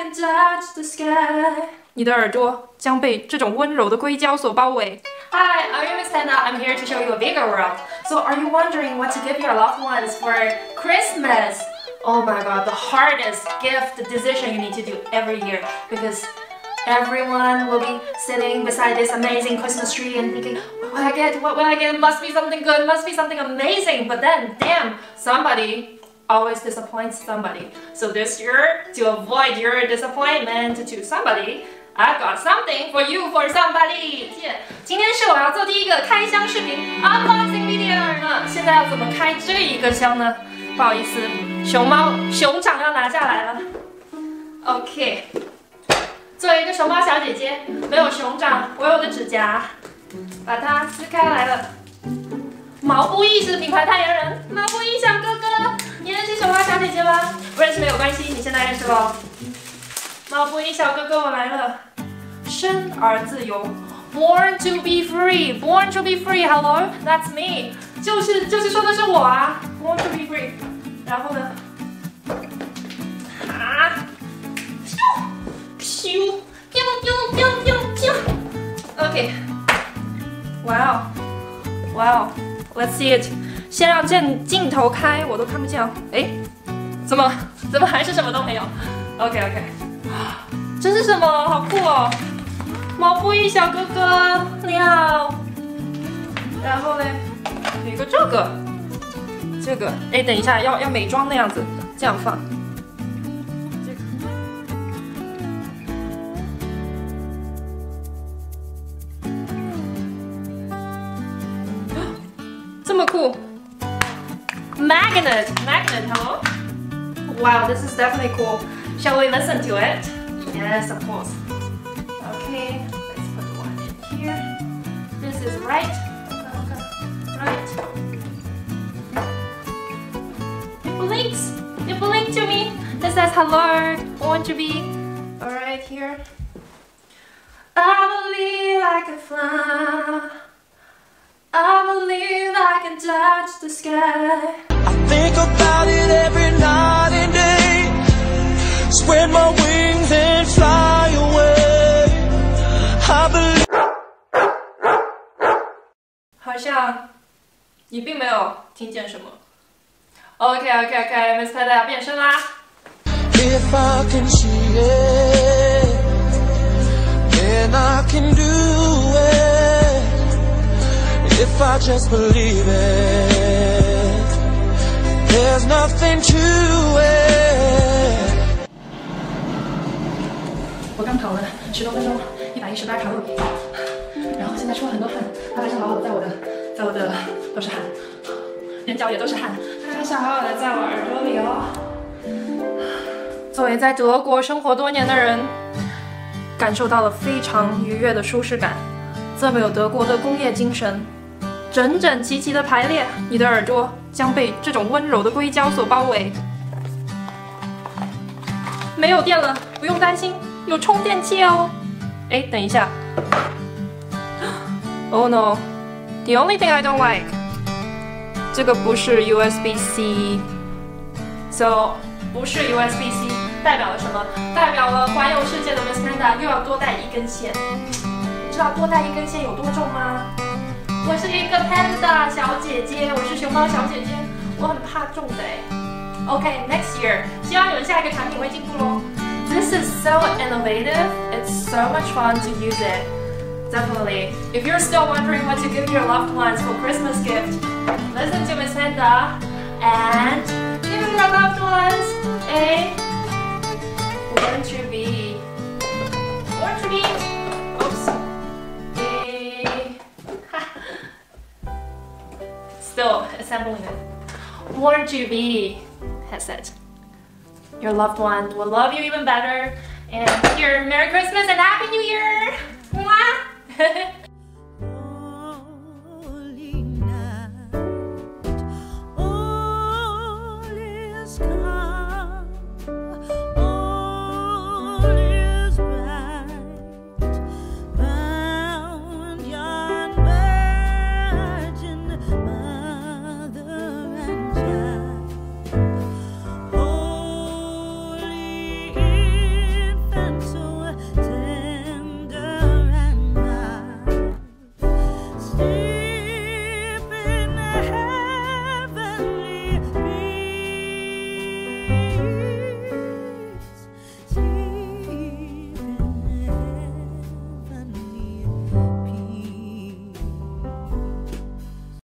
can touch the sky. 你的耳朵将被这种温柔的硅胶所包围。Hi, I'm Miss Hanna. I'm here to show you a bigger world. So, are you wondering what to give your loved ones for Christmas? Oh my God, the hardest gift decision you need to do every year because everyone will be sitting beside this amazing Christmas tree and thinking, what will I get? What will I get? Must be something good. Must be something amazing. But then, damn, somebody always disappoints somebody. So this year, to avoid your disappointment to somebody, I've got something for you for somebody. 今天是我要做第一个开箱视频 unboxing video 呢。现在要怎么开这一个箱呢？不好意思，熊掌要拿下来了。OK。 作为一个熊猫小姐姐，没有熊掌，我有个指甲，把它撕开来了。毛不易是品牌代言人，毛不易小哥哥，你认识熊猫小姐姐吗？不认识没有关系，你现在认识喽。毛不易小哥哥，我来了。生而自由 ，born to be free, born to be free. Hello, that's me. 就是说的是我啊 ，born to be free. 然后呢？ Pew, pew, pew, pew, pew, pew. Okay. Wow. Wow. Let's see it. 先让镜头开，我都看不见了。哎，怎么还是什么都没有 ？OK。这是什么？好酷哦！毛不易小哥哥，你好。然后嘞，有一个这个。哎，等一下，要美妆那样子，这样放。 这么酷 ，magnet， 好。Wow, this is definitely cool. Shall we listen to it? Yes, of course. Okay, let's put one in here. This is right. Right. It blinks to me. It says hello. Want to be? All right, here. I believe I can fly. I believe I can touch the sky. I think about it every night and day. Spread my wings and fly away. I believe. 好像你并没有听见什么。OK，Miss Panda 要变身啦。If I can see it, then I can do it. If I just believe it, there's nothing to it. 我刚跑了10多分钟，118卡路，然后现在出了很多汗，大白象好好的在我的都是汗，眼角也都是汗，大白象好好的在我耳朵里哦。作为在德国生活多年的人，感受到了非常愉悦的舒适感。这么有德国的工业精神。 整整齐齐的排列，你的耳朵将被这种温柔的硅胶所包围。没有电了，不用担心，有充电器哦。哎，等一下。Oh no, the only thing I don't like. 这个不是 USB-C。So 不是 USB-C 代表了什么？代表了环游世界的 Miss Panda 又要多带1根线。你知道多带1根线有多重吗？ 我是一个 panda 小姐姐，我是熊猫小姐姐，我很怕重的哎。Okay, next year， 希望你们下一个产品会进步喽。This is so innovative. It's so much fun to use it. Definitely. If you're still wondering what to give your loved ones for Christmas gift, listen to Miss Panda and give your loved ones a born to be. Born to be. Oops. Still assembling it. Born to be headset. Your loved one will love you even better. And here, Merry Christmas and Happy New Year!